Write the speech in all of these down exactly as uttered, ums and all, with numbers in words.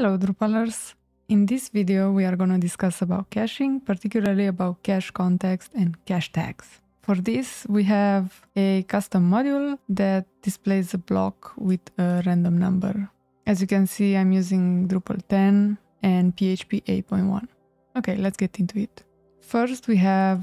Hello Drupalers! In this video we are going to discuss about caching, particularly about cache context and cache tags. For this we have a custom module that displays a block with a random number. As you can see, I'm using Drupal ten and P H P eight point one. Okay, let's get into it. First we have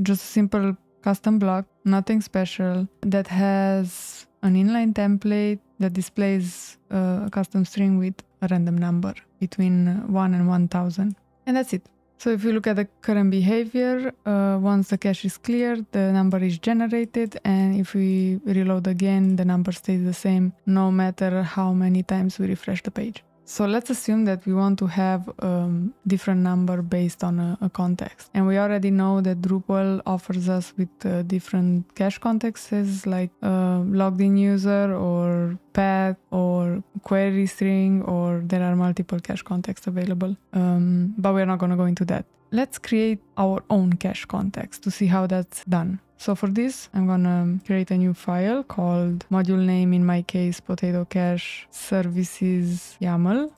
just a simple custom block, nothing special, that has an inline template that displays a custom string with a random number between one and one thousand, and that's it. So if you look at the current behavior, uh, once the cache is cleared, the number is generated, and if we reload again, the number stays the same no matter how many times we refresh the page. So let's assume that we want to have a um, different number based on a, a context, and we already know that Drupal offers us with uh, different cache contexts like uh, logged in user or path or query string, or there are multiple cache contexts available, um, but we're not going to go into that. Let's create our own cache context to see how that's done. So for this, I'm gonna create a new file called module name, in my case, potato cache services YAML.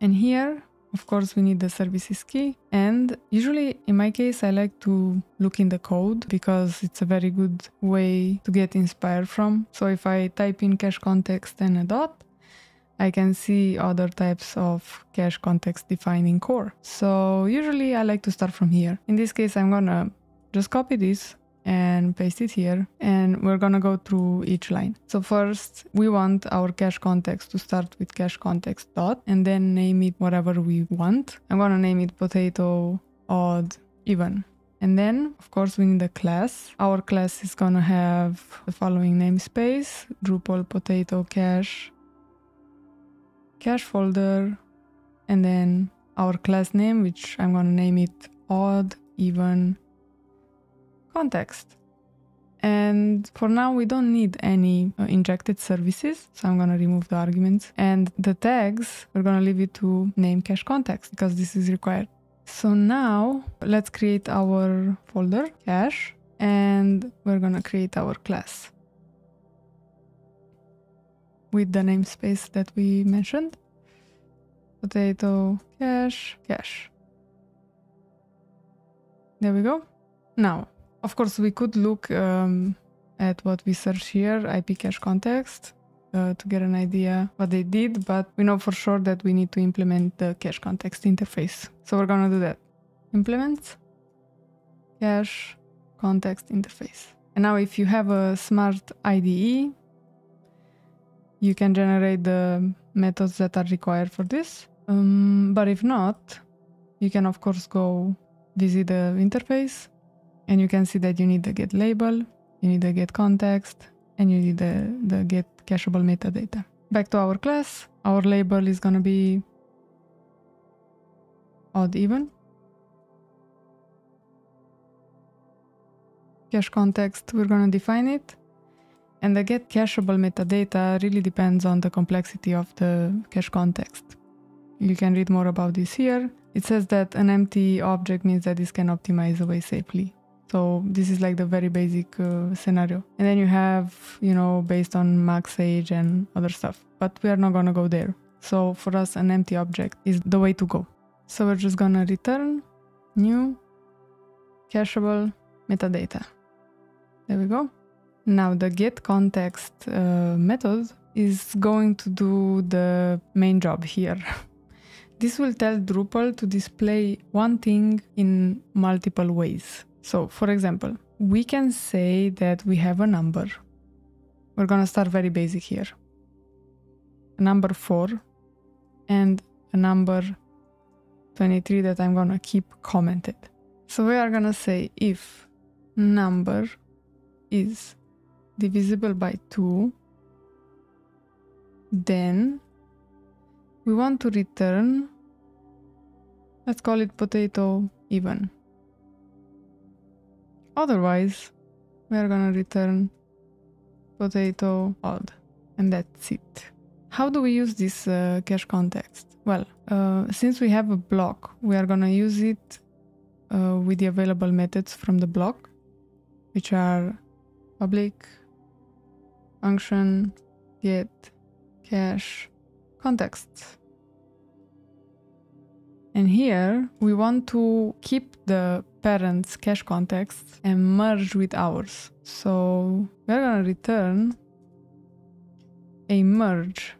And here, of course, we need the services key. And usually in my case, I like to look in the code because it's a very good way to get inspired from. So if I type in cache context and a dot, I can see other types of cache context defined in core. So usually I like to start from here. In this case, I'm gonna just copy this and paste it here, and we're gonna go through each line. So first we want our cache context to start with cache context dot and then name it whatever we want. I'm gonna name it potato odd even, and then of course we need a class. Our class is gonna have the following namespace: Drupal potato cache cache folder, and then our class name, which I'm gonna name it odd even context. And for now we don't need any uh, injected services, so I'm going to remove the arguments, and the tags we're going to leave it to name cache context because this is required. So now let's create our folder cache, and we're going to create our class with the namespace that we mentioned: potato cache cache. There we go. Now of course, we could look um, at what we search here, I P cache context, uh, to get an idea what they did, but we know for sure that we need to implement the cache context interface. So we're going to do that. Implement cache context interface. And now if you have a smart I D E, you can generate the methods that are required for this. Um, but if not, you can of course go visit the interface, and you can see that you need the get label, you need the get context, and you need the, the get cacheable metadata. Back to our class, our label is going to be odd even. Cache context, we're going to define it. And the get cacheable metadata really depends on the complexity of the cache context. You can read more about this here. It says that an empty object means that this can optimize away safely. So this is like the very basic uh, scenario. And then you have, you know, based on max age and other stuff, but we are not going to go there. So for us, an empty object is the way to go. So we're just going to return new cacheable metadata. There we go. Now the get context uh, method is going to do the main job here. This will tell Drupal to display one thing in multiple ways. So, for example, we can say that we have a number. We're going to start very basic here. A number four and a number twenty-three that I'm going to keep commented. So we are going to say if number is divisible by two, then we want to return, let's call it potato even. Otherwise, we are going to return potato odd, and that's it. How do we use this uh, cache context? Well, uh, since we have a block, we are going to use it uh, with the available methods from the block, which are public function get cache context. And here we want to keep the parent's cache context and merge with ours. So we're going to return a merge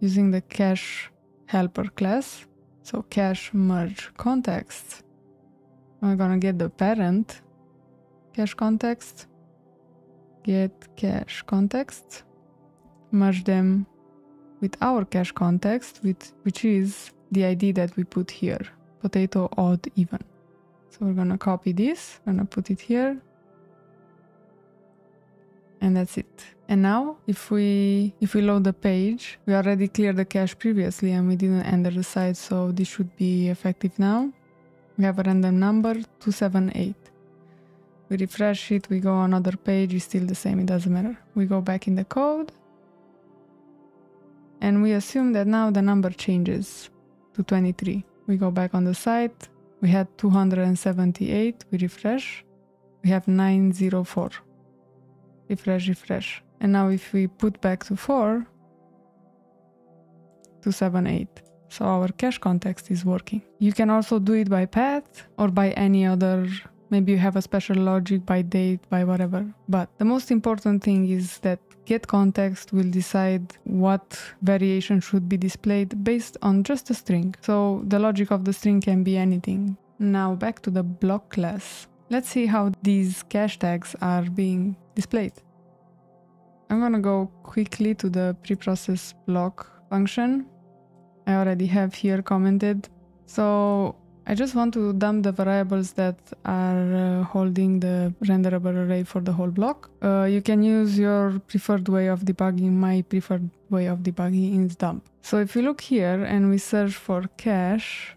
using the cache helper class. So cache merge context. We're going to get the parent cache context, get cache context, merge them with our cache context, with, which is the I D that we put here, potato odd even. So we're going to copy this, going to put it here. And that's it. And now if we if we load the page, we already cleared the cache previously and we didn't enter the site, so this should be effective now. We have a random number two seven eight. We refresh it, we go another page, it's still the same, it doesn't matter. We go back in the code and we assume that now the number changes to twenty-three. We go back on the site, we had two hundred seventy-eight, we refresh, we have nine zero four. Refresh, refresh. And now if we put back to four, two seven eight. So our cache context is working. You can also do it by path or by any other, maybe you have a special logic by date, by whatever. But the most important thing is that get context will decide what variation should be displayed based on just a string. So the logic of the string can be anything. Now back to the block class. Let's see how these cache tags are being displayed. I'm gonna go quickly to the preprocess block function. I already have here commented. So I just want to dump the variables that are uh, holding the renderable array for the whole block. Uh, you can use your preferred way of debugging. My preferred way of debugging is dump. So if we look here and we search for cache,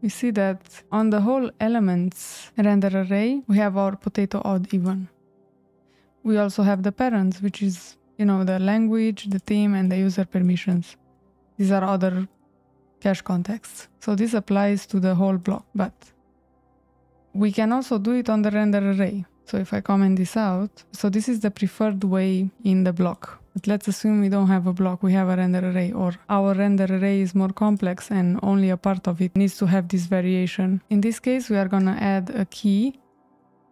we see that on the whole elements render array, we have our potato odd even. We also have the parents, which is, you know, the language, the theme, and the user permissions. These are other cache contexts. So this applies to the whole block, but we can also do it on the render array. So if I comment this out, so this is the preferred way in the block. But let's assume we don't have a block, we have a render array, or our render array is more complex and only a part of it needs to have this variation. In this case, we are going to add a key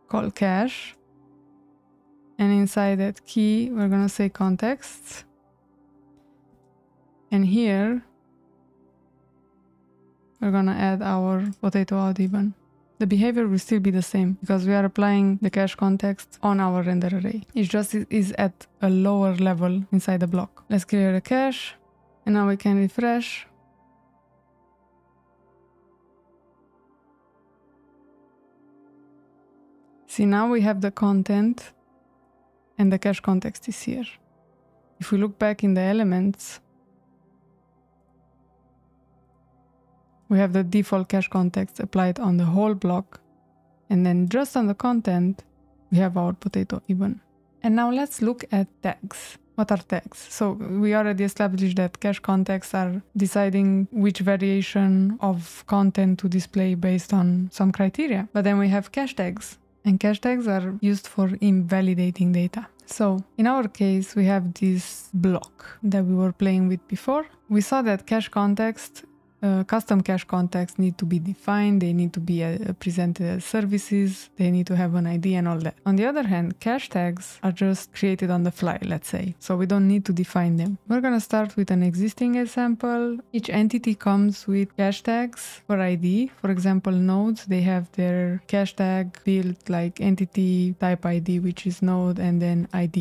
called cache. And inside that key, we're going to say context. And here, we're going to add our potato odd even. The behavior will still be the same because we are applying the cache context on our render array. It just is at a lower level inside the block. Let's clear the cache and now we can refresh. See, now we have the content and the cache context is here. If we look back in the elements, we have the default cache context applied on the whole block. And then just on the content, we have our potato even. And now let's look at tags. What are tags? So we already established that cache contexts are deciding which variation of content to display based on some criteria. But then we have cache tags. And cache tags are used for invalidating data. So in our case, we have this block that we were playing with before. We saw that cache context Uh, custom cache contexts need to be defined, they need to be uh, presented as services, they need to have an I D and all that. On the other hand, cache tags are just created on the fly, let's say, so we don't need to define them. We're gonna start with an existing example. Each entity comes with cache tags for I D. For example, nodes, they have their cache tag built like entity type I D, which is node, and then I D.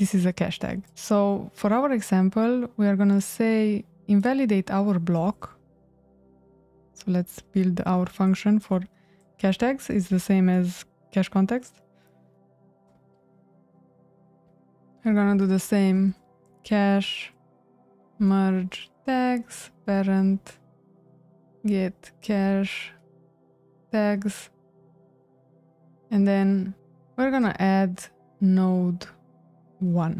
This is a cache tag. So for our example, we are gonna say invalidate our block. So let's build our function for cache tags. It's the same as cache context. We're gonna do the same. Cache merge tags, parent get cache tags, and then we're gonna add node one.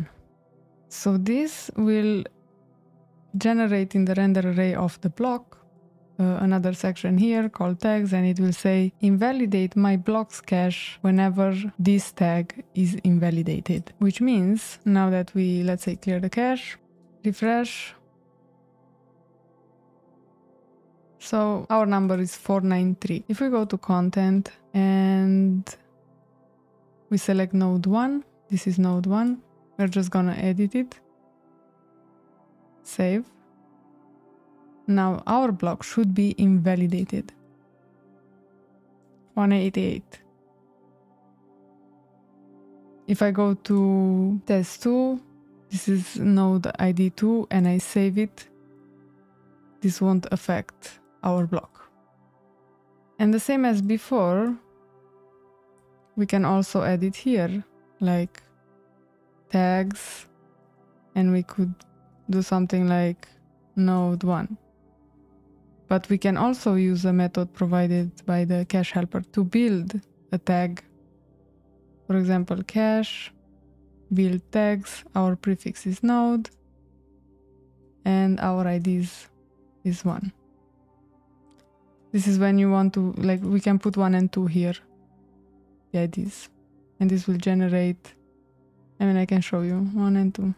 So this will generate in the render array of the block uh, another section here called tags, and it will say invalidate my block's cache whenever this tag is invalidated, which means now that we, let's say, clear the cache, refresh, So our number is four ninety-three. If we go to content and we select node one, this is node one. We're just gonna edit it. Save. Now our block should be invalidated. one eighty-eight. If I go to test two, this is node I D two, and I save it, this won't affect our block. And the same as before, we can also edit here, like tags, and we could do something like node one. But we can also use a method provided by the cache helper to build a tag. For example, cache, build tags, our prefix is node, and our I Ds is one. This is when you want to, like, we can put one and two here, the I Ds. And this will generate, I mean, I can show you, one and two.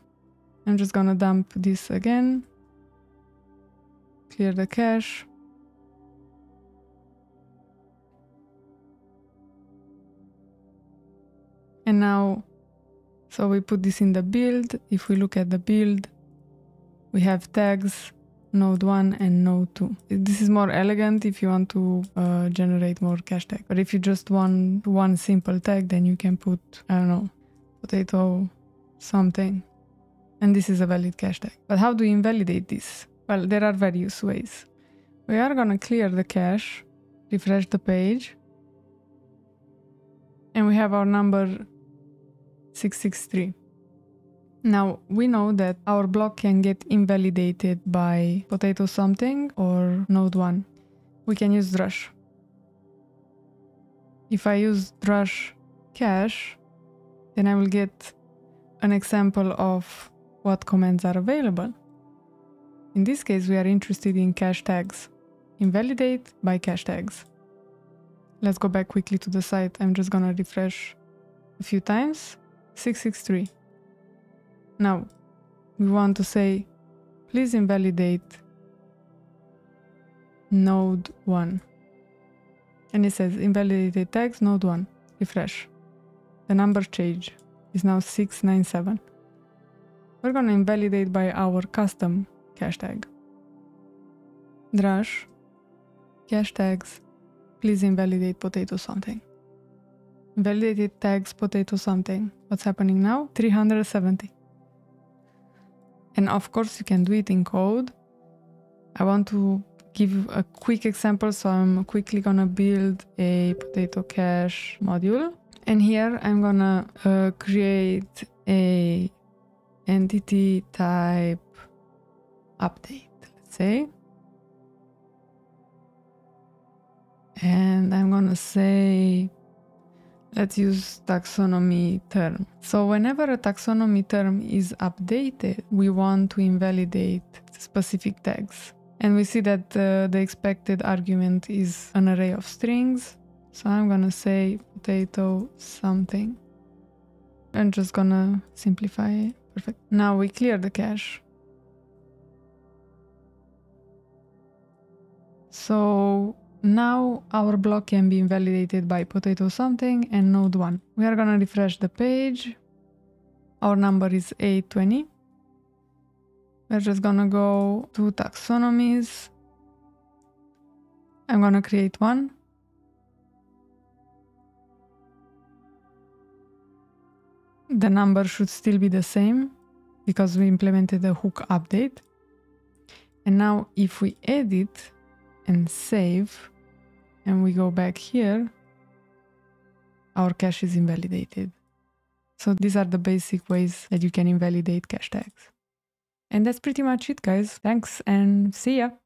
I'm just gonna dump this again. Clear the cache. And now, so we put this in the build. If we look at the build, we have tags, node one and node two. This is more elegant if you want to uh, generate more cache tags. But if you just want one simple tag, then you can put, I don't know, potato something. And this is a valid cache tag. But how do we invalidate this? Well, there are various ways. We are gonna clear the cache, refresh the page, and we have our number six six three. Now, we know that our block can get invalidated by potato something or node one. We can use Drush. If I use Drush cache, then I will get an example of what commands are available. In this case, we are interested in cache tags. Invalidate by cache tags. Let's go back quickly to the site. I'm just gonna refresh a few times. six six three. Now, we want to say, please invalidate node one. And it says, invalidated tags, node one. Refresh. The number change is now six nine seven. We're gonna invalidate by our custom cache tag. Drush, cache tags, please invalidate potato something. Invalidated tags, potato something. What's happening now? three hundred seventy. And of course you can do it in code. I want to give a quick example, so I'm quickly gonna build a potato cache module. And here I'm gonna uh, create a entity type update, let's say. And I'm gonna say, let's use taxonomy term. So whenever a taxonomy term is updated, we want to invalidate specific tags. And we see that uh, the expected argument is an array of strings. So I'm gonna say potato something. I'm just gonna simplify it. Perfect. Now we clear the cache. So now our block can be invalidated by potato something and node one. We are gonna refresh the page. Our number is eight twenty. We're just gonna go to taxonomies. I'm gonna create one. The number should still be the same because we implemented a hook update. And now if we edit and save, and we go back here, our cache is invalidated. So these are the basic ways that you can invalidate cache tags. And that's pretty much it, guys. Thanks and see ya!